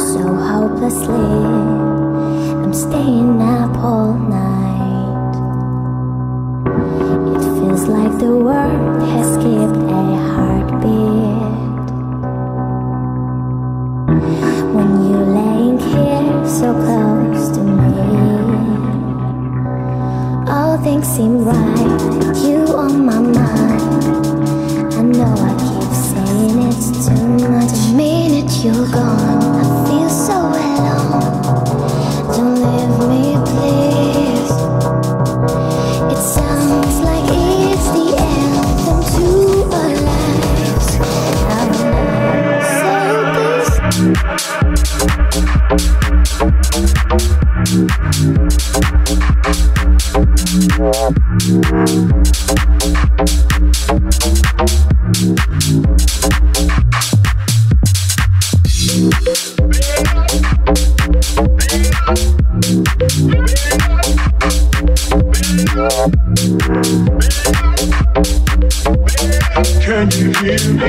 so hopelessly. I'm staying up all night. It feels like the world has skipped a heartbeat. When you're laying here so close to me, all things seem right. You on my mind, I know I can't. It's too much. The minute you're gone, I feel so alone. Don't leave me, please. It sounds like it's the anthem to our lives. I will never say this. Can you hear me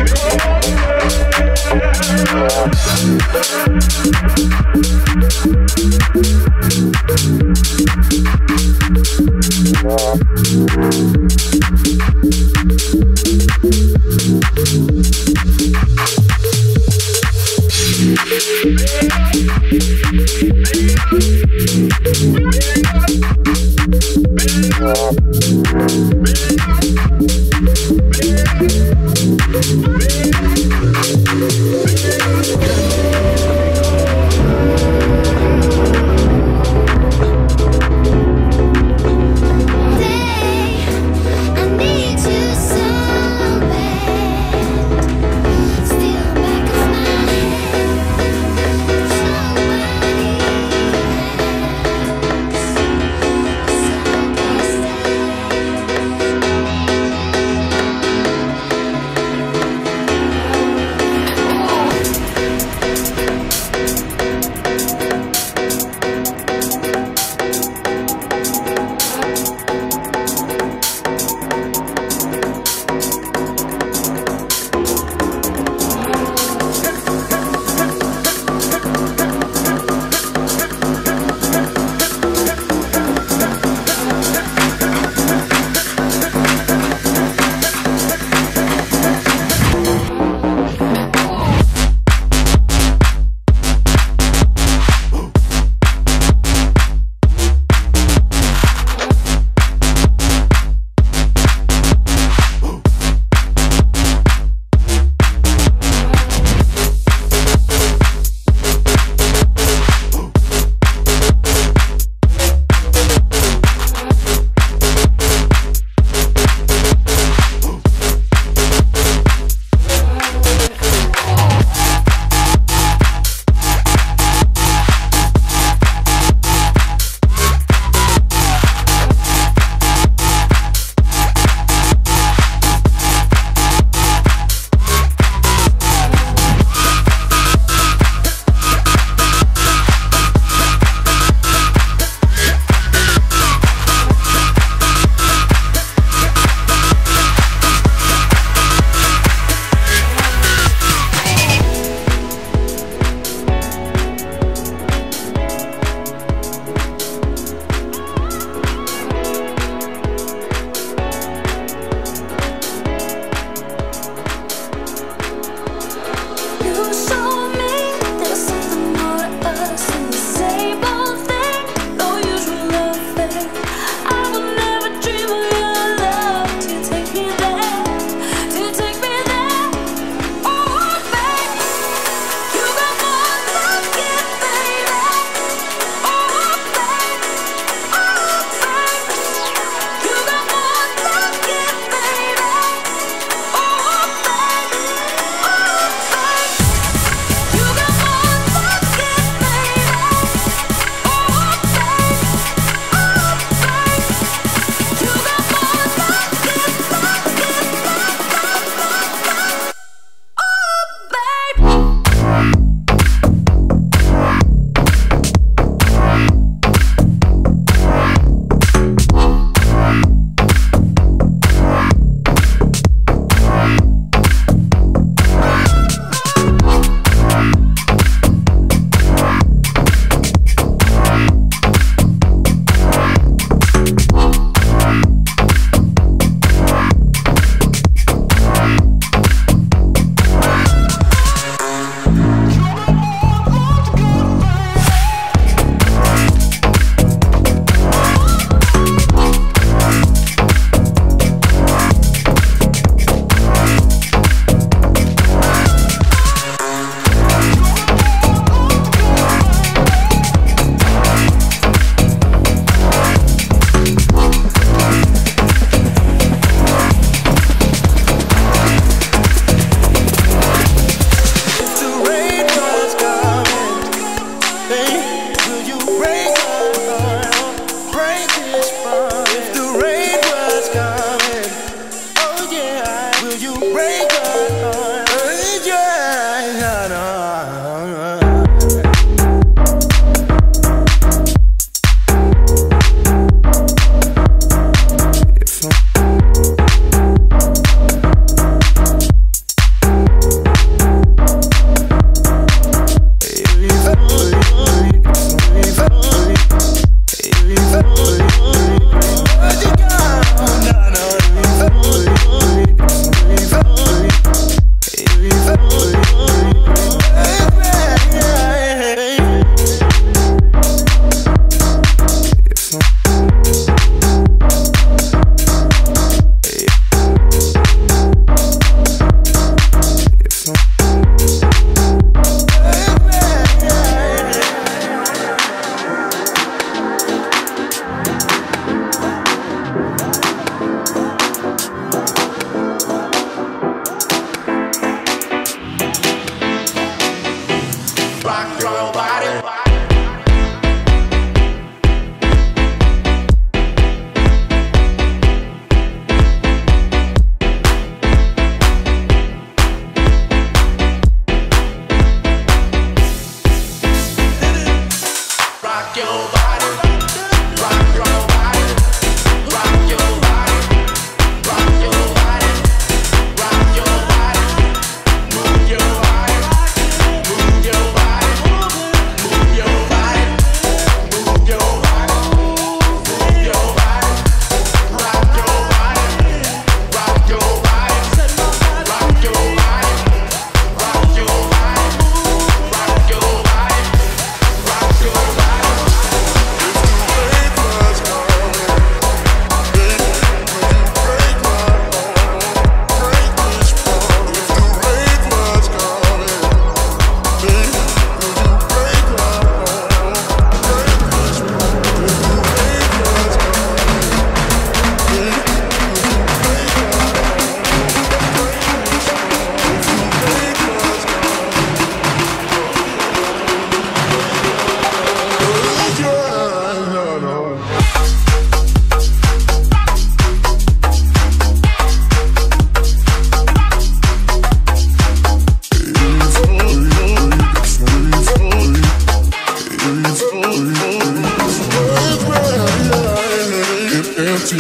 See?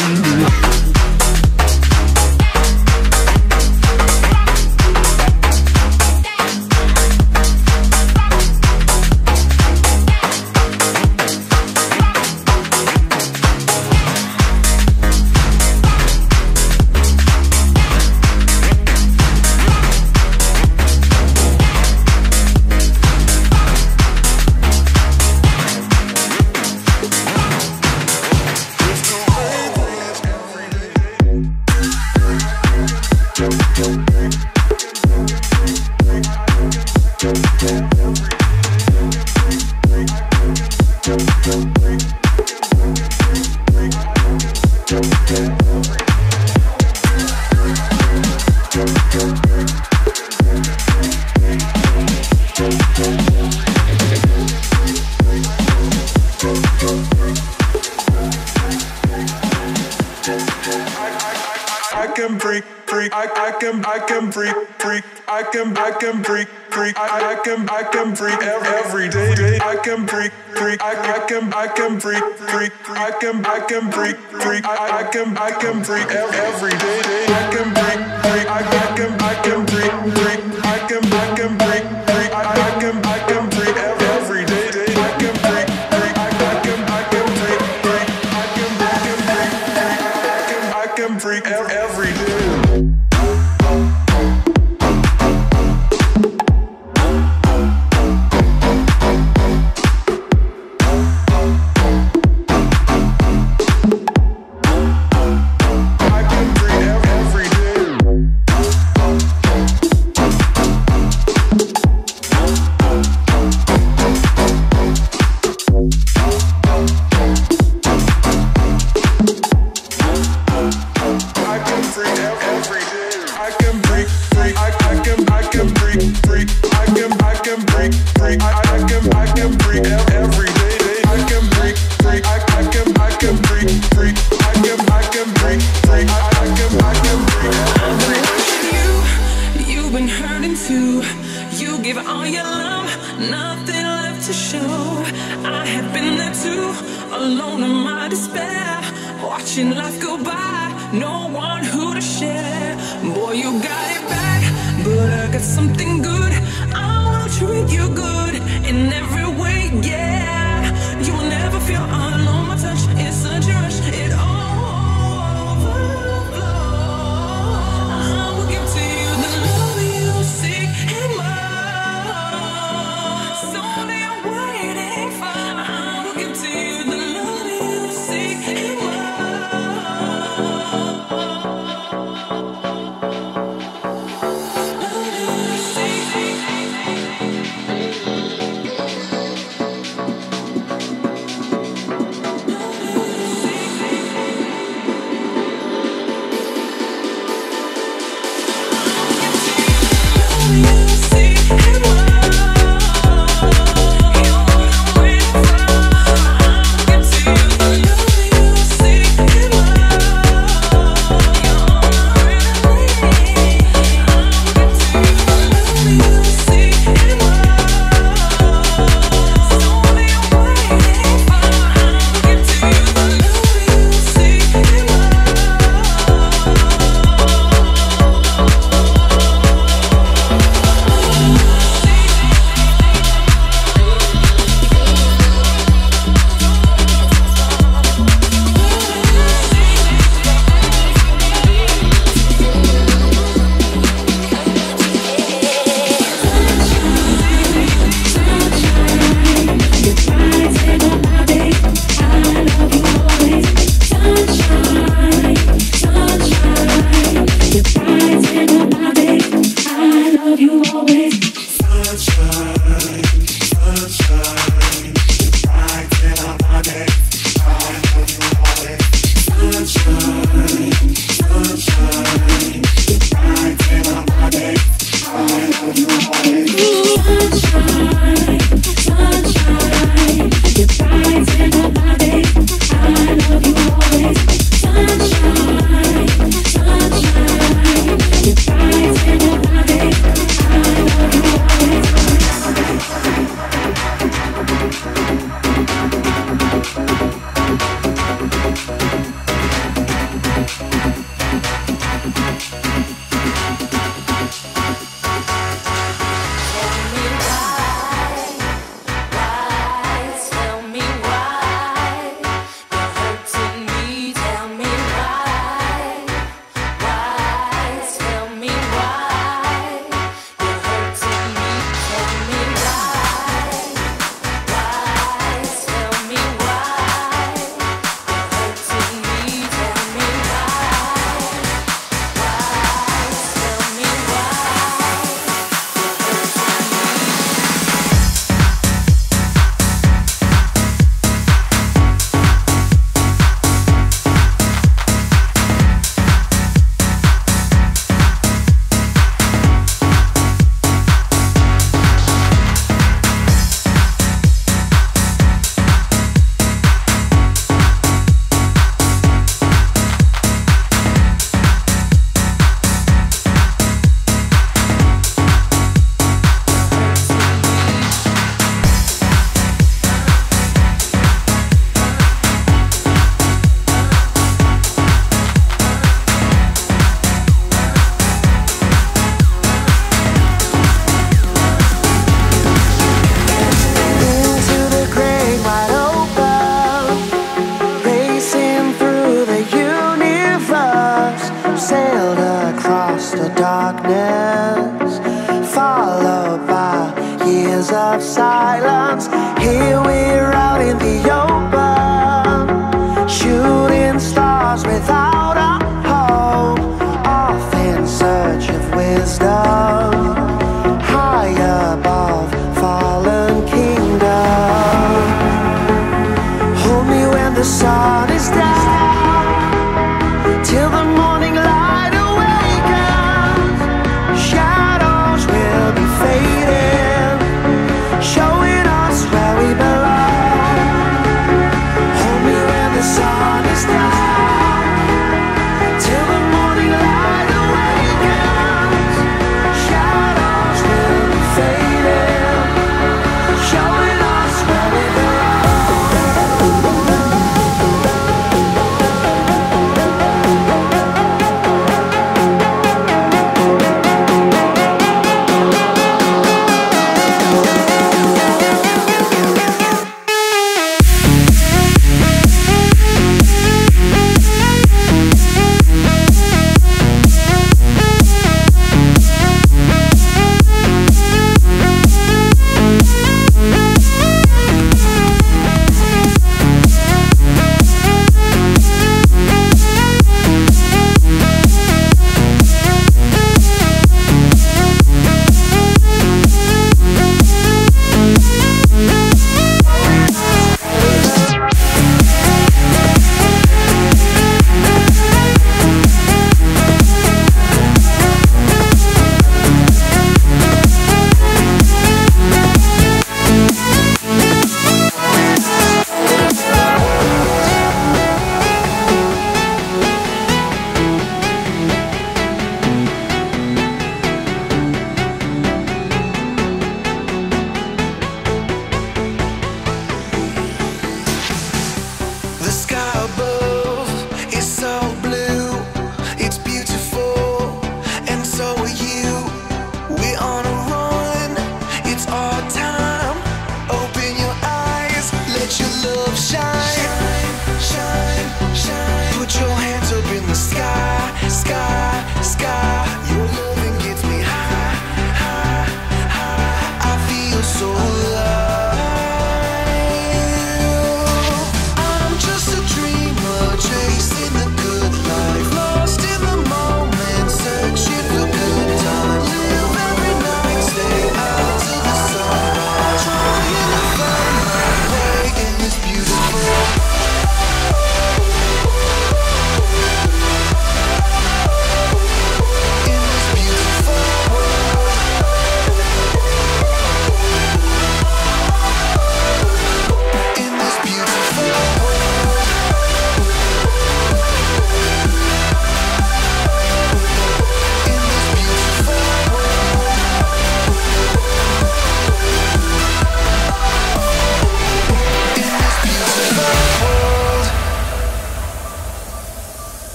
silence. Here we're out in the open.